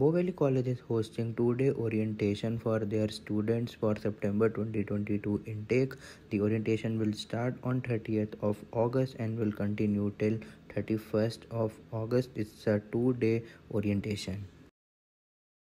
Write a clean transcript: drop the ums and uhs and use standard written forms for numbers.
Bow Valley College is hosting two-day orientation for their students for September 2022 intake. The orientation will start on 30th of August and will continue till 31st of August. It's a two-day orientation.